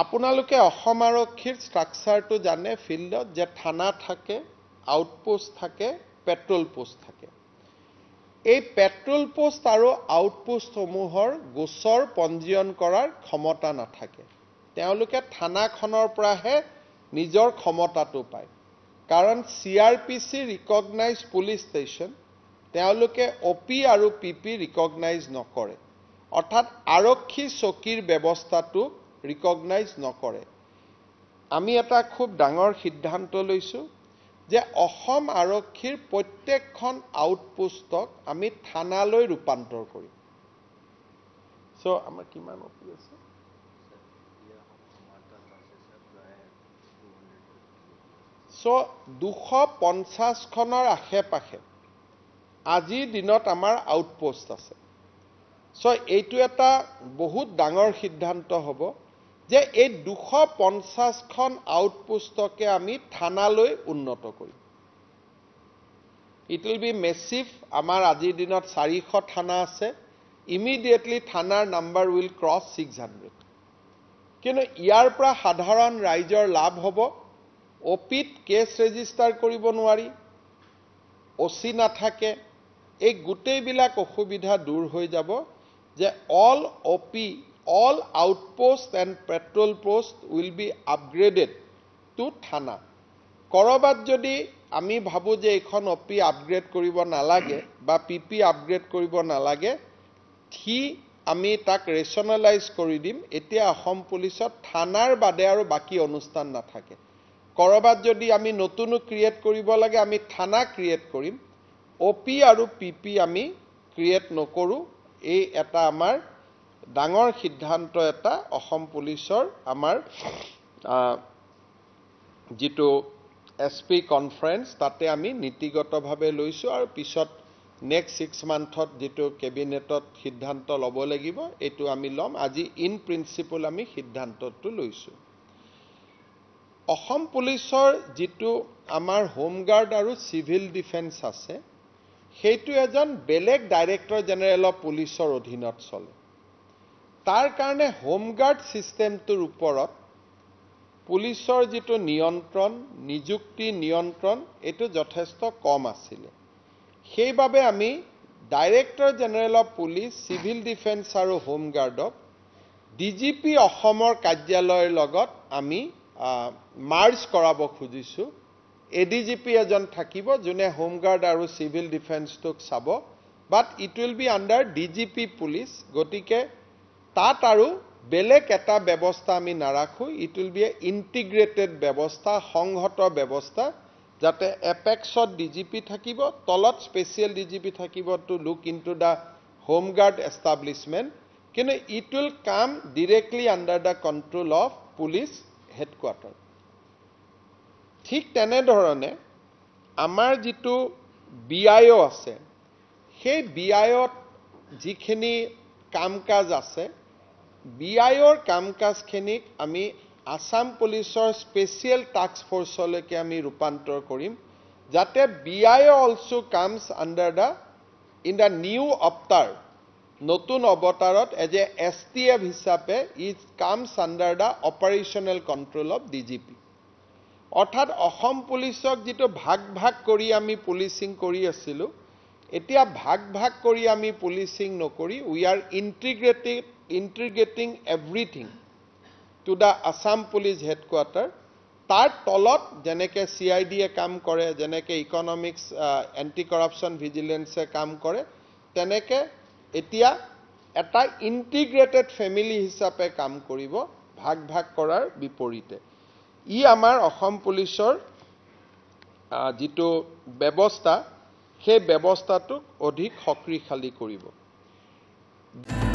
আপোনালোকে অসম আৰক্ষীৰ ষ্ট্ৰাকচাৰটো জানে ফিল্ডত যে থানা থাকে আউটপোষ্ট থাকে পেট্ৰল পোষ্ট থাকে এই পেট্ৰল পোষ্ট আৰু আউটপোষ্ট সমূহৰ গোচৰ পঞ্জীয়ন কৰাৰ ক্ষমতা নাথাকে তেওঁলোকে থানাখনৰ পৰাহে নিজৰ ক্ষমতাটো পায় কাৰণ সিআৰপিসি ৰিকগনাইজ পুলিচ ষ্টেচন তেওঁলোকে ওপি আৰু পিপি ৰিকগনাইজ নকৰে অৰ্থাৎ আৰক্ষী চকীৰ ব্যৱস্থাটো recognize নকৰে আমি এটা খুব ডাঙৰ সিদ্ধান্ত লৈছো যে অসম আৰক্ষীৰ প্ৰত্যেকখন আউটপোষ্টক আমি থানালৈ ৰূপান্তৰ কৰি সো আমাৰ কিমান অপি আছে সো 250 খনৰ আশে পাশে আজি দিনত আমাৰ আউটপোষ্ট আছে সো এইটো এটা বহুত ডাঙৰ সিদ্ধান্ত হ'ব যে এই 250 খন আউটপোষ্টকে আমি থানালৈ উন্নত কৰিম ইট উইল বি মেসিভ আমাৰ আজিৰ দিনত 400 থানা আছে ইমিডিয়েটলি থানাৰ নাম্বাৰ উইল ক্ৰছ 600 কিন্তু ইয়াৰ পৰা সাধাৰণ ৰাইজৰ লাভ হ'ব অপিট কেছ ৰেজিষ্টাৰ কৰিব নোৱাৰি অসি নাথাকে এই গোটেইবিলাক অসুবিধা দূৰ হৈ যাব যে all OP All outposts and patrol posts will be upgraded to Thana. Korobat jodi ami bhabu je ekhon OP upgrade koribo nalage ba PP upgrade koribo nalage thi ami tak rationalize kori dim etia Assam police thanar bade aru baki onusthan na thake korobat jodi ami notunu create koribo lage ami thana create korim OP aru PP ami create nokoru ei eta amar ডাঙৰ সিদ্ধান্ত এটা অসম পুলিচৰ আমাৰ যেটো SP conference তাতে আমি নীতিগতভাৱে লৈছো আৰু পিছত নেক্সট 6 মান্থত যেটো কেবিনেটত সিদ্ধান্ত লব লাগিব এটো আমি লম আজি ইন প্রিন্সিপল আমি সিদ্ধান্তটো লৈছো অসম পুলিচৰ যেটো আমাৰ হোম গাৰ্ড আৰু সিভিল ডিফেন্স আছে সেইটো এজন বেলেগ ডাইৰেক্টৰ জেনাৰেল অফ পুলিচৰ অধীনত চলে তাৰ কাৰণে হোমগাৰ্ড সিস্টেমটোৰ ওপৰত পুলিচৰ যেটো নিয়ন্ত্ৰণ নিযুক্তি নিয়ন্ত্ৰণ এটো যথেষ্ট কম আছিল সেইভাবে আমি director general of police civil defence আৰু হোমগাৰ্ডক ডিজিপি অসমৰ কাৰ্যালয়ৰ লগত আমি মাৰ্জ কৰাব খুজিছো এডিজিপি এজন থাকিব যোনে হোমগাৰ্ড আৰু সিভিল ডিফেন্সটোক চাব but it will be under DGP police গতিকে তাত আৰু বেলেগ এটা ব্যৱস্থা আমি নাৰাখো ইট উইল বি ইন্টিগ্ৰেটেড ব্যৱস্থা সংহত ব্যৱস্থা যাতে এপেক্সত ডিজিপি থাকিব তলত স্পেশাল ডিজিপি থাকিব to look into the home guard establishment কিন্তু it will come directly under the control of police headquarter ঠিক তেনে ধৰণে আমাৰ যেটো বিআইও আছে সেই বিআইওত যিখিনি কামকাজ আছে BIO'ৰ কামকাজখিনিক আমি আসাম পুলিচৰ স্পেশাল টাস্ক ফ'ৰ্চলৈকে আমি ৰূপান্তৰ কৰিম যাতে BIO also comes under the in the new অৱতাৰ নতুন অৱতাৰত এজ এ STF হিচাপে it comes under the operational control of DGP অৰ্থাৎ অসম পুলিচক যেটো ভাগ ভাগ কৰি আমি পুলিচিং কৰি আছিলোঁ এতিয়া ভাগ ভাগ কৰি আমি পুলিচিং নকৰি we are integrating everything to the Assam Police Headquarter তাৰ তলত জেনেকে CIDয়ে কাম কৰে জেনেকে ইকনমিক্স এন্টি কৰাপশন ভিজিলেন্সে কাম কৰে তেনেকে এতিয়া এটা ইন্টিগ্ৰেটেড ফ্যামিলি হিচাপে কাম কৰিব ভাগ ভাগ কৰাৰ বিপৰীতে ই আমাৰ অসম পুলিচৰ যেটো ব্যৱস্থা সেই ব্যৱস্থাটোক অধিক শক্তিশালী কৰিব